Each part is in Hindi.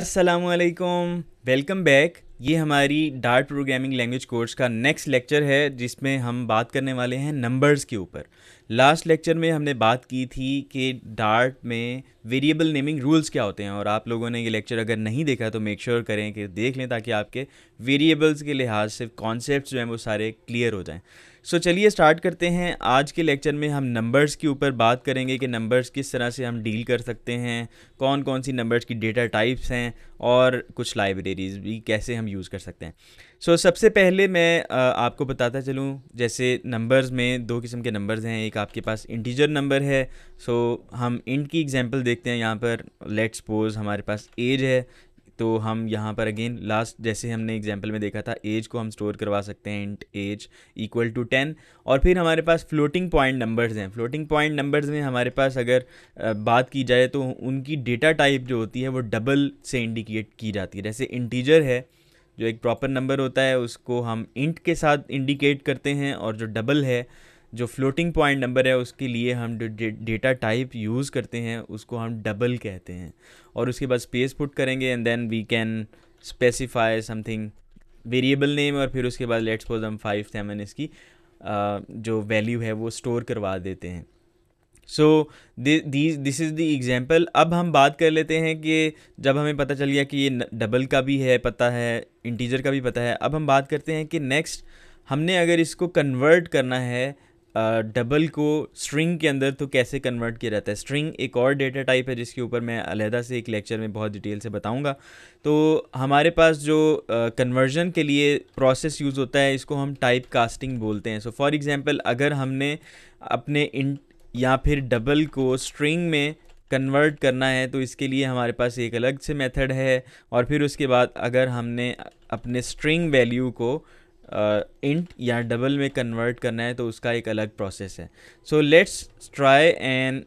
अस्सलामुअलैकुम, वेलकम बैक। ये हमारी डार्ट प्रोग्रामिंग लैंग्वेज कोर्स का नेक्स्ट लेक्चर है जिसमें हम बात करने वाले हैं नंबर्स के ऊपर। लास्ट लेक्चर में हमने बात की थी कि डार्ट में वेरिएबल नेमिंग रूल्स क्या होते हैं, और आप लोगों ने ये लेक्चर अगर नहीं देखा तो मेक श्योर करें कि देख लें ताकि आपके वेरिएबल्स के लिहाज से कॉन्सेप्ट्स जो हैं वो सारे क्लियर हो जाएँ। सो चलिए स्टार्ट करते हैं। आज के लेक्चर में हम नंबर्स के ऊपर बात करेंगे कि नंबर्स किस तरह से हम डील कर सकते हैं, कौन कौन सी नंबर्स की डेटा टाइप्स हैं और कुछ लाइब्रेरीज़ भी कैसे हम यूज़ कर सकते हैं। सो सबसे पहले मैं आपको बताता चलूं, जैसे नंबर्स में दो किस्म के नंबर्स हैं। एक आपके पास इंटीजर नंबर है। सो हम इंट की एग्जांपल देखते हैं। यहाँ पर लेट्स सपोज हमारे पास एज है, तो हम यहाँ पर अगेन लास्ट जैसे हमने एग्जाम्पल में देखा था एज को हम स्टोर करवा सकते हैं इंट एज इक्वल टू 10। और फिर हमारे पास फ्लोटिंग पॉइंट नंबर्स हैं। फ्लोटिंग पॉइंट नंबर्स में हमारे पास अगर बात की जाए तो उनकी डेटा टाइप जो होती है वो डबल से इंडिकेट की जाती है। जैसे इंटीजर है जो एक प्रॉपर नंबर होता है उसको हम इंट के साथ इंडिकेट करते हैं, और जो डबल है जो फ्लोटिंग पॉइंट नंबर है उसके लिए हम डेटा टाइप यूज़ करते हैं, उसको हम डबल कहते हैं। और उसके बाद स्पेस पुट करेंगे and then we can specify something variable name, और फिर उसके बाद लेट्स सपोज हम 57 इसकी जो वैल्यू है वो स्टोर करवा देते हैं। So this is the example. अब हम बात कर लेते हैं कि जब हमें पता चल गया कि ये डबल का भी है पता है, इंटीजर का भी पता है, अब हम बात करते हैं कि नेक्स्ट हमने अगर इसको कन्वर्ट करना है डबल को स्ट्रिंग के अंदर तो कैसे कन्वर्ट किया जाता है। स्ट्रिंग एक और डेटा टाइप है जिसके ऊपर मैं अलहदा से एक लेक्चर में बहुत डिटेल से बताऊंगा। तो हमारे पास जो कन्वर्जन के लिए प्रोसेस यूज़ होता है इसको हम टाइप कास्टिंग बोलते हैं। सो फॉर एग्जांपल अगर हमने अपने इंट या फिर डबल को स्ट्रिंग में कन्वर्ट करना है तो इसके लिए हमारे पास एक अलग से मेथड है, और फिर उसके बाद अगर हमने अपने स्ट्रिंग वैल्यू को इंट या डबल में कन्वर्ट करना है तो उसका एक अलग प्रोसेस है। So let's try and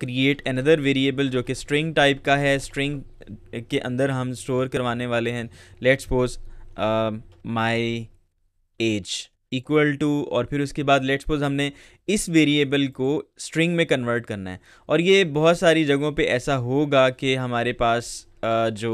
create another variable जो कि स्ट्रिंग टाइप का है। स्ट्रिंग के अंदर हम स्टोर करवाने वाले हैं let's suppose my age equal to, और फिर उसके बाद लेट्स सपोज हमने इस वेरिएबल को स्ट्रिंग में कन्वर्ट करना है। और ये बहुत सारी जगहों पे ऐसा होगा कि हमारे पास जो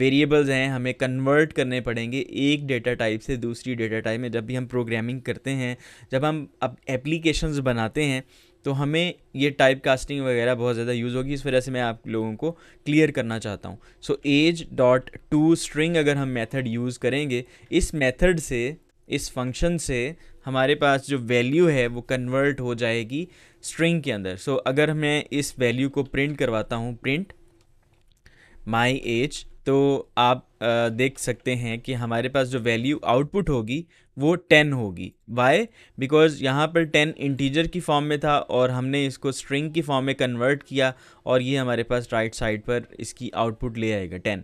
वेरिएबल्स हैं हमें कन्वर्ट करने पड़ेंगे एक डेटा टाइप से दूसरी डेटा टाइप में। जब भी हम प्रोग्रामिंग करते हैं, जब हम अब एप्लीकेशंस बनाते हैं तो हमें ये टाइप कास्टिंग वगैरह बहुत ज़्यादा यूज़ होगी। इस वजह से मैं आप लोगों को क्लियर करना चाहता हूँ। So age dot to string अगर हम मेथड यूज़ करेंगे, इस मेथड से इस फंक्शन से हमारे पास जो वैल्यू है वो कन्वर्ट हो जाएगी स्ट्रिंग के अंदर। सो अगर मैं इस वैल्यू को प्रिंट करवाता हूँ प्रिंट माई एज, तो आप देख सकते हैं कि हमारे पास जो वैल्यू आउटपुट होगी वो 10 होगी। वाई? बिकॉज यहाँ पर 10 इंटीजर की फॉर्म में था और हमने इसको स्ट्रिंग की फॉर्म में कन्वर्ट किया, और ये हमारे पास राइट साइड पर इसकी आउटपुट ले आएगा 10।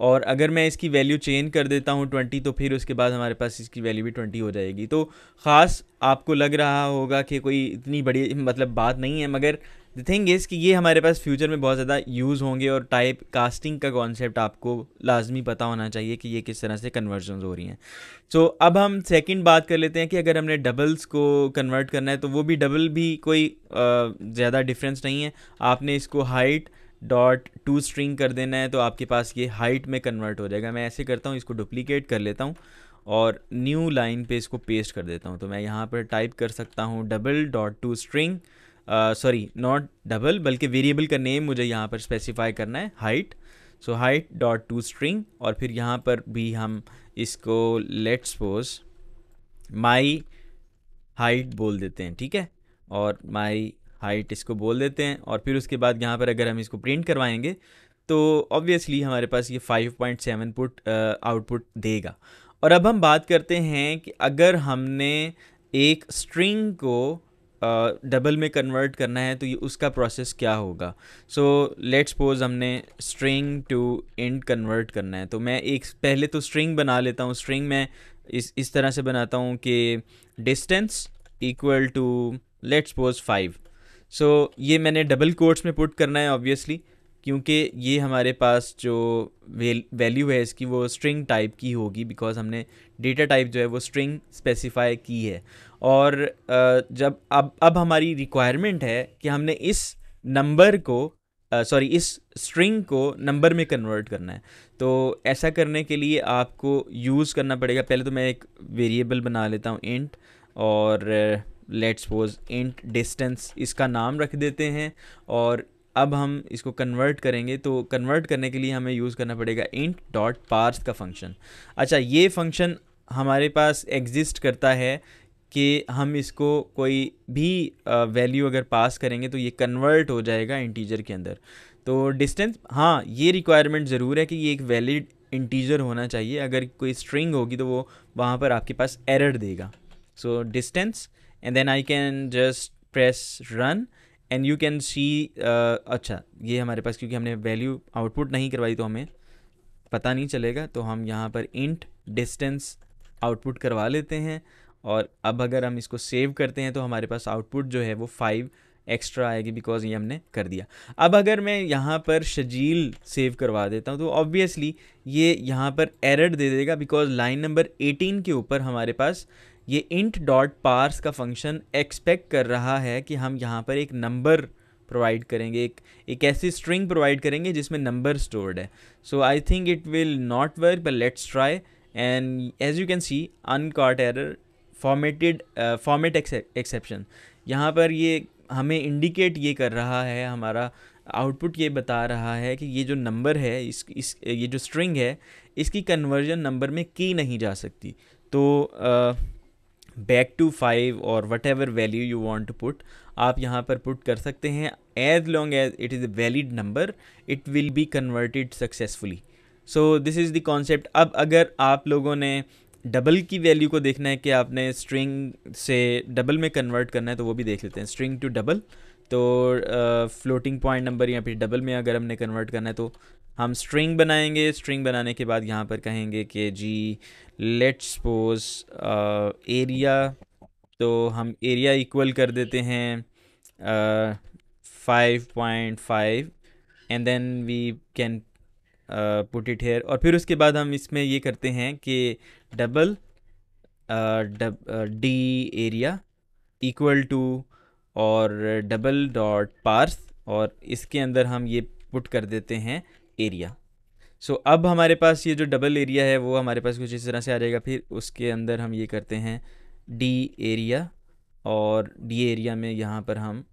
और अगर मैं इसकी वैल्यू चेंज कर देता हूँ 20 तो फिर उसके बाद हमारे पास इसकी वैल्यू भी 20 हो जाएगी। तो ख़ास आपको लग रहा होगा कि कोई इतनी बड़ी मतलब बात नहीं है, मगर द थिंग इज़ कि ये हमारे पास फ्यूचर में बहुत ज़्यादा यूज़ होंगे, और टाइप कास्टिंग का कॉन्सेप्ट आपको लाजमी पता होना चाहिए कि ये किस तरह से कन्वर्जन हो रही हैं। सो अब हम सेकंड बात कर लेते हैं कि अगर हमने डबल्स को कन्वर्ट करना है तो वो भी डबल भी कोई ज़्यादा डिफरेंस नहीं है। आपने इसको हाइट डॉट टू स्ट्रिंग कर देना है तो आपके पास ये हाइट में कन्वर्ट हो जाएगा। मैं ऐसे करता हूँ, इसको डुप्लीकेट कर लेता हूँ और न्यू लाइन पे इसको पेस्ट कर देता हूँ। तो मैं यहाँ पर टाइप कर सकता हूँ double dot to string, sorry not double बल्कि वेरिएबल का नेम मुझे यहाँ पर स्पेसिफाई करना है height. So height dot to string, और फिर यहाँ पर भी हम इसको लेट्स सपोज माई हाइट बोल देते हैं, ठीक है, और माई हाइट इसको बोल देते हैं। और फिर उसके बाद यहाँ पर अगर हम इसको प्रिंट करवाएंगे तो ऑब्वियसली हमारे पास ये 5.7 पुट आउटपुट देगा। और अब हम बात करते हैं कि अगर हमने एक स्ट्रिंग को डबल में कन्वर्ट करना है तो ये उसका प्रोसेस क्या होगा। सो लेट्स सपोज हमने स्ट्रिंग टू इंट कन्वर्ट करना है, तो मैं एक पहले तो स्ट्रिंग बना लेता हूँ। स्ट्रिंग मैं इस तरह से बनाता हूँ कि distance equal to let's suppose 5। So ये मैंने डबल कोट्स में पुट करना है ऑब्वियसली, क्योंकि ये हमारे पास जो वैल्यू है इसकी वो स्ट्रिंग टाइप की होगी, बिकॉज हमने डेटा टाइप जो है वो स्ट्रिंग स्पेसिफाई की है। और जब अब हमारी रिक्वायरमेंट है कि हमने इस नंबर को सॉरी इस स्ट्रिंग को नंबर में कन्वर्ट करना है। तो ऐसा करने के लिए आपको यूज़ करना पड़ेगा, पहले तो मैं एक वेरिएबल बना लेता हूँ इंट, और लेट्स सपोज इंट डिस्टेंस इसका नाम रख देते हैं। और अब हम इसको कन्वर्ट करेंगे, तो कन्वर्ट करने के लिए हमें यूज़ करना पड़ेगा इंट डॉट पार्स का फंक्शन। अच्छा, ये फंक्शन हमारे पास एग्जिस्ट करता है कि हम इसको कोई भी वैल्यू अगर पास करेंगे तो ये कन्वर्ट हो जाएगा इंटीजर के अंदर। तो डिस्टेंस, हाँ ये रिक्वायरमेंट ज़रूर है कि ये एक वैलिड इंटीजर होना चाहिए, अगर कोई स्ट्रिंग होगी तो वो वहाँ पर आपके पास एरर देगा। So distance and then I can just press run and you can see. अच्छा, ये हमारे पास क्योंकि हमने वैल्यू आउटपुट नहीं करवाई तो हमें पता नहीं चलेगा, तो हम यहाँ पर इंट डिस्टेंस आउटपुट करवा लेते हैं। और अब अगर हम इसको सेव करते हैं तो हमारे पास आउटपुट जो है वो 5 एक्स्ट्रा आएगी, बिकॉज ये हमने कर दिया। अब अगर मैं यहाँ पर शजील सेव करवा देता हूँ तो ऑब्वियसली ये यहाँ पर एरर दे देगा, बिकॉज लाइन नंबर 18 के ऊपर हमारे पास ये इंट डॉट पार्स का फंक्शन एक्सपेक्ट कर रहा है कि हम यहाँ पर एक नंबर प्रोवाइड करेंगे, एक ऐसी स्ट्रिंग प्रोवाइड करेंगे जिसमें नंबर स्टोर्ड है। So I think it will not work, but let's try. And as you can see uncaught error formatted format exception. यहाँ पर ये हमें इंडिकेट ये कर रहा है, हमारा आउटपुट ये बता रहा है कि ये जो नंबर है इस ये जो स्ट्रिंग है इसकी कन्वर्जन नंबर में की नहीं जा सकती। तो बैक टू 5 और whatever value you want to put आप यहाँ पर पुट कर सकते हैं। As long as it is a valid number it will be converted successfully. So this is the concept. अब अगर आप लोगों ने डबल की वैल्यू को देखना है कि आपने स्ट्रिंग से डबल में कन्वर्ट करना है तो वो भी देख लेते हैं। स्ट्रिंग टू डबल, तो फ्लोटिंग पॉइंट नंबर या फिर डबल में अगर हमने कन्वर्ट करना है तो हम स्ट्रिंग बनाएंगे। स्ट्रिंग बनाने के बाद यहाँ पर कहेंगे कि जी लेट्स सपोज एरिया, तो हम एरिया इक्वल कर देते हैं 5.5 and then we can put it here. और फिर उसके बाद हम इसमें ये करते हैं कि double D area equal to और डबल डॉट पार्स, और इसके अंदर हम ये पुट कर देते हैं एरिया। सो अब हमारे पास ये जो डबल एरिया है वो हमारे पास कुछ इस तरह से आ जाएगा। फिर उसके अंदर हम ये करते हैं डी एरिया, और डी एरिया में यहाँ पर हम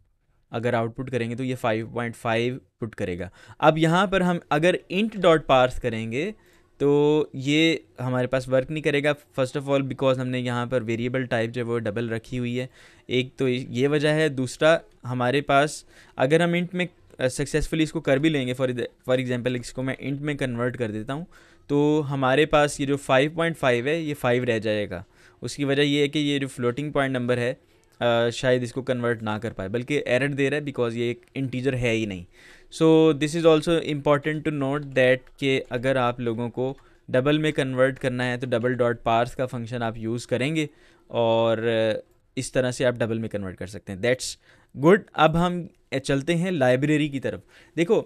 अगर आउटपुट करेंगे तो ये 5.5 पुट करेगा। अब यहाँ पर हम अगर इंट डॉट पार्स करेंगे तो ये हमारे पास वर्क नहीं करेगा, फर्स्ट ऑफ ऑल बिकॉज हमने यहाँ पर वेरिएबल टाइप जो है वो डबल रखी हुई है। एक तो ये वजह है। दूसरा, हमारे पास अगर हम इंट में सक्सेसफुली इसको कर भी लेंगे, फॉर एग्जांपल इसको मैं इंट में कन्वर्ट कर देता हूँ, तो हमारे पास ये जो 5.5 है ये 5 रह जाएगा। उसकी वजह ये है कि ये जो फ्लोटिंग पॉइंट नंबर है शायद इसको कन्वर्ट ना कर पाए, बल्कि एरर दे रहा है बिकॉज ये एक इंटीजर है ही नहीं। So this is also important to note that कि अगर आप लोगों को डबल में कन्वर्ट करना है तो डबल डॉट पार्स का फंक्शन आप यूज़ करेंगे और इस तरह से आप डबल में कन्वर्ट कर सकते हैं। That's good. अब हम चलते हैं लाइब्रेरी की तरफ। देखो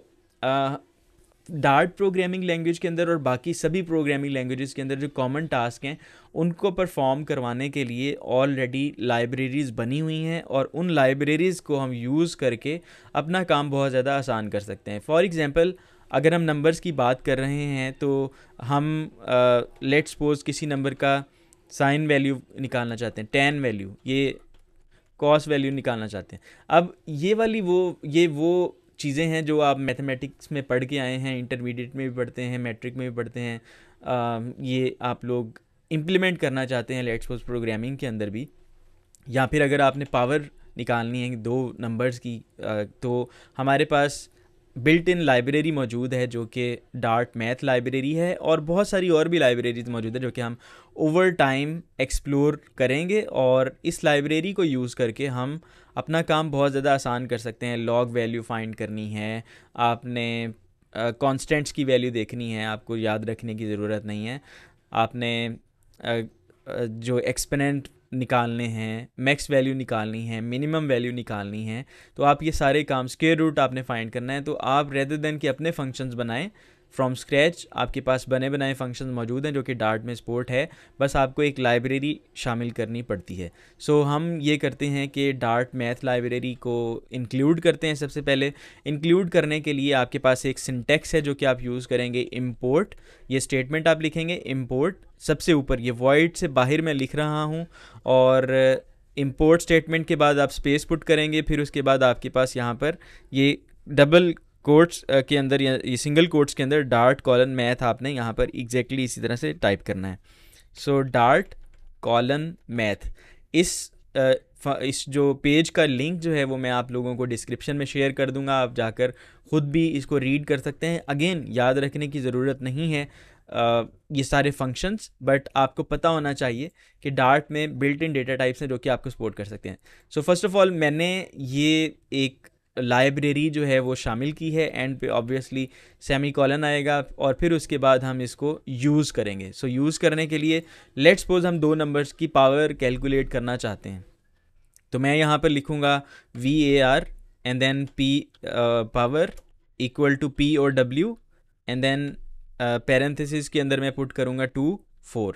डार्ट प्रोग्रामिंग लैंग्वेज के अंदर और बाकी सभी प्रोग्रामिंग लैंग्वेजेस के अंदर जो कॉमन टास्क हैं उनको परफॉर्म करवाने के लिए ऑलरेडी लाइब्रेरीज़ बनी हुई हैं, और उन लाइब्रेरीज़ को हम यूज़ करके अपना काम बहुत ज़्यादा आसान कर सकते हैं। फॉर एग्जांपल अगर हम नंबर्स की बात कर रहे हैं तो हम लेट्स सपोज किसी नंबर का साइन वैल्यू निकालना चाहते हैं, टैन वैल्यू, ये कॉस वैल्यू निकालना चाहते हैं। अब ये वाली वो चीज़ें हैं जो आप मैथमेटिक्स में पढ़ के आए हैं, इंटरमीडिएट में भी पढ़ते हैं, मैट्रिक में भी पढ़ते हैं। ये आप लोग इम्प्लीमेंट करना चाहते हैं लेट्स सपोज प्रोग्रामिंग के अंदर भी, या फिर अगर आपने पावर निकालनी है 2 नंबर्स की तो हमारे पास बिल्ट इन लाइब्रेरी मौजूद है जो कि डार्ट मैथ लाइब्रेरी है, और बहुत सारी और भी लाइब्रेरीज मौजूद है जो कि हम ओवर टाइम एक्सप्लोर करेंगे। और इस लाइब्रेरी को यूज़ करके हम अपना काम बहुत ज़्यादा आसान कर सकते हैं। लॉग वैल्यू फाइंड करनी है आपने, कॉन्स्टेंट्स की वैल्यू देखनी है आपको, याद रखने की ज़रूरत नहीं है आपने, जो एक्सपोनेंट निकालने हैं, मैक्स वैल्यू निकालनी है, मिनिमम वैल्यू निकालनी है, तो आप ये सारे काम स्क्वायर रूट आपने फाइंड करना है। तो आप रेदर देन कि अपने फंक्शंस बनाएं फ्रॉम स्क्रैच आपके पास बने बनाए फंक्शन मौजूद हैं जो कि डार्ट में सपोर्ट है, बस आपको एक लाइब्रेरी शामिल करनी पड़ती है। सो हम ये करते हैं कि डार्ट मैथ लाइब्रेरी को इंक्लूड करते हैं। सबसे पहले इंक्लूड करने के लिए आपके पास एक सिंटेक्स है जो कि आप यूज़ करेंगे इम्पोर्ट। ये स्टेटमेंट आप लिखेंगे इम्पोर्ट, सबसे ऊपर ये वॉइड से बाहर मैं लिख रहा हूँ, और इम्पोर्ट स्टेटमेंट के बाद आप स्पेस पुट करेंगे। फिर उसके बाद आपके पास यहाँ पर ये डबल कोट्स के अंदर या सिंगल कोट्स के अंदर डार्ट कॉलन मैथ आपने यहाँ पर एग्जैक्टली इसी तरह से टाइप करना है। सो डार्ट कॉलन मैथ इस जो पेज का लिंक जो है वो मैं आप लोगों को डिस्क्रिप्शन में शेयर कर दूंगा, आप जाकर ख़ुद भी इसको रीड कर सकते हैं। अगेन याद रखने की ज़रूरत नहीं है ये सारे फंक्शंस, बट आपको पता होना चाहिए कि डार्ट में बिल्ट इन डेटा टाइप्स हैं जो कि आपको सपोर्ट कर सकते हैं। सो फर्स्ट ऑफ ऑल मैंने ये एक लाइब्रेरी जो है वो शामिल की है, एंड पे ऑब्वियसली सेमीकॉलन आएगा और फिर उसके बाद हम इसको यूज़ करेंगे। सो यूज़ करने के लिए लेट्स सपोज हम दो नंबर्स की पावर कैलकुलेट करना चाहते हैं, तो मैं यहाँ पर लिखूँगा VAR and then P power equal to P और W एंड देन पैरेंथेसिस के अंदर मैं पुट करूँगा 2, 4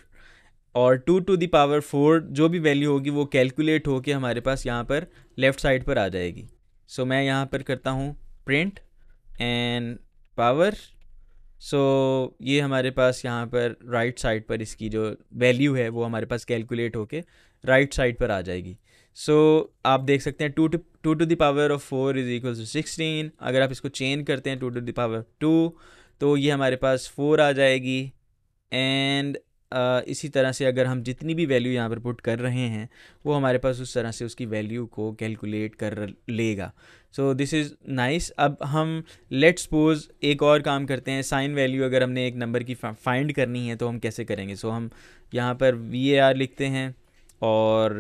और 2 to the power 4 जो भी वैल्यू होगी वो कैलकुलेट होके हमारे पास यहाँ पर लेफ़्ट साइड पर आ जाएगी। सो मैं यहाँ पर करता हूँ प्रिंट एंड पावर। सो ये हमारे पास यहाँ पर राइट साइड पर इसकी जो वैल्यू है वो हमारे पास कैलकुलेट होके राइट साइड पर आ जाएगी। सो आप देख सकते हैं 2 to the power of 4 is equal to 16। अगर आप इसको चेंज करते हैं 2 to the power 2 तो ये हमारे पास 4 आ जाएगी। एंड इसी तरह से अगर हम जितनी भी वैल्यू यहाँ पर पुट कर रहे हैं वो हमारे पास उस तरह से उसकी वैल्यू को कैलकुलेट कर लेगा। So this is nice. अब हम लेट्स सपोज एक और काम करते हैं, साइन वैल्यू अगर हमने एक नंबर की फाइंड करनी है तो हम कैसे करेंगे। सो हम यहाँ पर VAR लिखते हैं और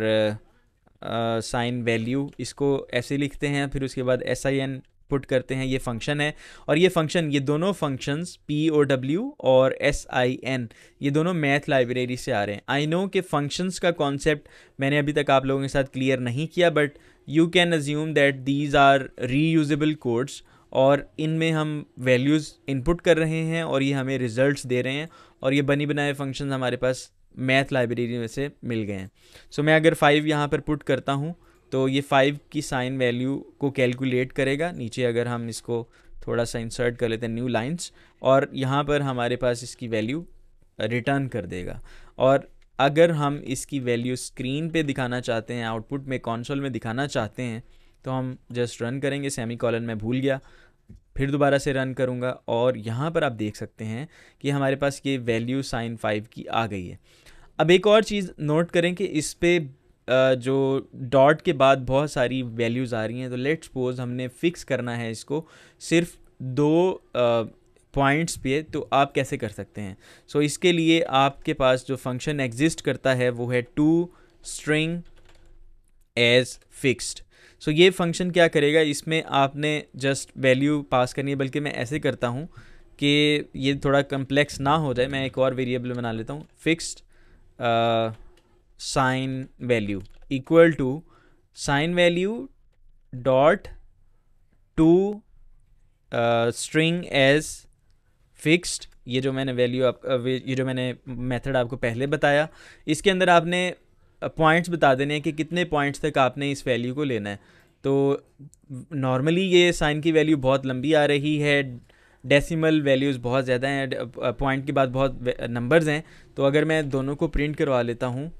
साइन वैल्यू इसको ऐसे लिखते हैं, फिर उसके बाद SIN पुट करते हैं। ये फंक्शन है और ये फंक्शन, ये दोनों फंक्शंस POW और SIN ये दोनों मैथ लाइब्रेरी से आ रहे हैं। आई नो कि फंक्शंस का कॉन्सेप्ट मैंने अभी तक आप लोगों के साथ क्लियर नहीं किया, but you can assume that these are reusable codes और इनमें हम वैल्यूज़ इनपुट कर रहे हैं और ये हमें रिजल्ट्स दे रहे हैं और ये बनी बनाए फंक्शंस हमारे पास मैथ लाइब्रेरी में से मिल गए हैं। सो मैं अगर 5 यहाँ पर पुट करता हूँ तो ये 5 की साइन वैल्यू को कैलकुलेट करेगा। नीचे अगर हम इसको थोड़ा सा इंसर्ट कर लेते हैं न्यू लाइंस, और यहाँ पर हमारे पास इसकी वैल्यू रिटर्न कर देगा। और अगर हम इसकी वैल्यू स्क्रीन पे दिखाना चाहते हैं, आउटपुट में कंसोल में दिखाना चाहते हैं, तो हम जस्ट रन करेंगे। सेमीकॉलन में भूल गया, फिर दोबारा से रन करूँगा और यहाँ पर आप देख सकते हैं कि हमारे पास ये वैल्यू sin 5 की आ गई है। अब एक और चीज़ नोट करें कि इस पर जो डॉट के बाद बहुत सारी वैल्यूज़ आ रही हैं, तो लेट्स सपोज हमने फ़िक्स करना है इसको सिर्फ 2 पॉइंट्स पे, तो आप कैसे कर सकते हैं। सो इसके लिए आपके पास जो फंक्शन एग्जिस्ट करता है वो है toString as fixed। सो ये फंक्शन क्या करेगा, इसमें आपने जस्ट वैल्यू पास करनी है। बल्कि मैं ऐसे करता हूँ कि ये थोड़ा कम्प्लेक्स ना हो जाए, मैं एक और वेरिएबल बना लेता हूँ fixed sine value equal to sine value dot toString as fixed। ये जो मैंने मेथड आपको पहले बताया, इसके अंदर आपने पॉइंट्स बता देने हैं कि कितने पॉइंट्स तक आपने इस वैल्यू को लेना है। तो नॉर्मली ये साइन की वैल्यू बहुत लंबी आ रही है, डेसिमल वैल्यूज़ बहुत ज़्यादा हैं, पॉइंट के बाद बहुत नंबर्स हैं, तो अगर मैं दोनों को प्रिंट करवा लेता हूँ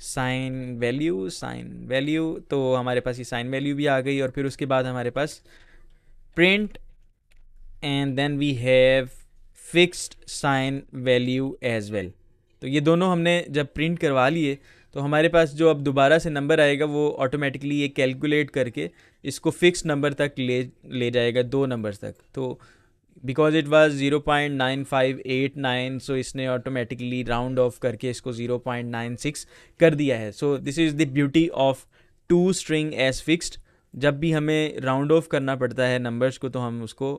साइन वैल्यू, तो हमारे पास ये साइन वैल्यू भी आ गई। और फिर उसके बाद हमारे पास print and then we have fixed sine value as well. तो ये दोनों हमने जब प्रिंट करवा लिए तो हमारे पास जो अब दोबारा से नंबर आएगा वो ऑटोमेटिकली ये कैलकुलेट करके इसको फिक्स्ड नंबर तक ले जाएगा, 2 नंबर तक। तो बिकॉज इट वाज 0.9589, सो इसने ऑटोमेटिकली राउंड ऑफ करके इसको 0.96 कर दिया है। So this is the beauty of toString as fixed। जब भी हमें राउंड ऑफ करना पड़ता है नंबर्स को तो हम उसको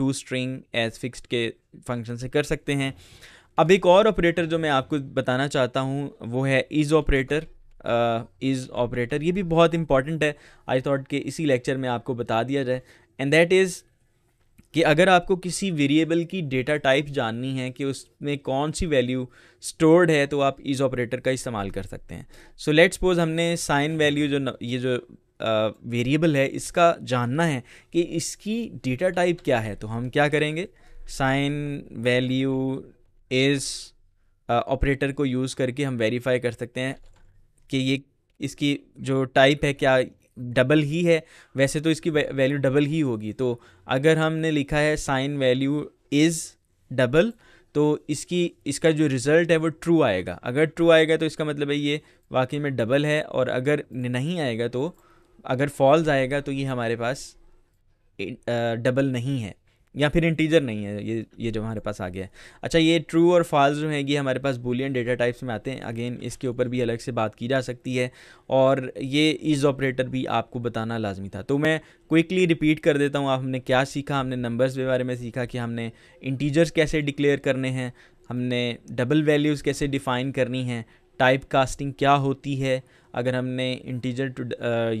toString as fixed के फंक्शन से कर सकते हैं। अब एक और ऑपरेटर जो मैं आपको बताना चाहता हूँ वो है इज़ ऑपरेटर। ये भी बहुत इंपॉर्टेंट है, आई थॉट के इसी लेक्चर में आपको बता दिया जाए। एंड दैट इज़ कि अगर आपको किसी वेरिएबल की डेटा टाइप जाननी है कि उसमें कौन सी वैल्यू स्टोर्ड है तो आप इज़ ऑपरेटर का इस्तेमाल कर सकते हैं। सो लेट्स सपोज हमने साइन वैल्यू जो ये जो वेरिएबल है इसका जानना है कि इसकी डेटा टाइप क्या है, तो हम क्या करेंगे, साइन वैल्यू इज़ ऑपरेटर को यूज़ करके हम वेरीफाई कर सकते हैं कि ये इसकी जो टाइप है क्या डबल ही है। वैसे तो इसकी वैल्यू डबल ही होगी, तो अगर हमने लिखा है साइन वैल्यू इज़ डबल तो इसका जो रिज़ल्ट है वो ट्रू आएगा। अगर ट्रू आएगा तो इसका मतलब है ये वाकई में डबल है, और अगर नहीं आएगा तो अगर फॉल्स आएगा तो ये हमारे पास डबल नहीं है या फिर इंटीजर नहीं है। ये जो हमारे पास आ गया है, अच्छा ये ट्रू और फॉल्स जो है ये हमारे पास बूलियन डेटा टाइप्स में आते हैं। अगेन इसके ऊपर भी अलग से बात की जा सकती है, और ये इज़ ऑपरेटर भी आपको बताना लाजमी था। तो मैं क्विकली रिपीट कर देता हूँ आप हमने क्या सीखा। हमने नंबर्स के बारे में सीखा कि हमने इंटीजर्स कैसे डिक्लेयर करने हैं, हमने डबल वैल्यूज़ कैसे डिफ़ाइन करनी है, टाइप कास्टिंग क्या होती है, अगर हमने इंटीजर टू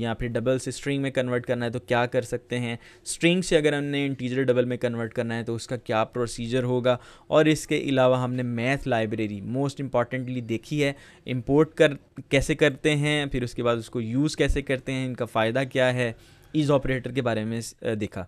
या फिर डबल से स्ट्रिंग में कन्वर्ट करना है तो क्या कर सकते हैं, स्ट्रिंग से अगर हमने इंटीजर डबल में कन्वर्ट करना है तो उसका क्या प्रोसीजर होगा। और इसके अलावा हमने मैथ लाइब्रेरी मोस्ट इम्पॉर्टेंटली देखी है, इंपोर्ट कैसे करते हैं, फिर उसके बाद उसको यूज़ कैसे करते हैं, इनका फ़ायदा क्या है, इज़ ऑपरेटर के बारे में देखा।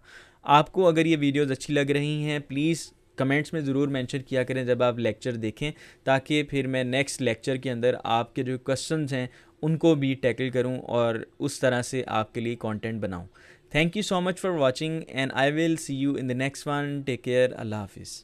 आपको अगर ये वीडियोज़ अच्छी लग रही हैं प्लीज़ कमेंट्स में ज़रूर मेंशन किया करें जब आप लेक्चर देखें, ताकि फिर मैं नेक्स्ट लेक्चर के अंदर आपके जो क्वेश्चंस हैं उनको भी टैकल करूं और उस तरह से आपके लिए कंटेंट बनाऊं। Thank you so much for watching and I will see you in the next one. Take care, अल्लाह हाफिज़।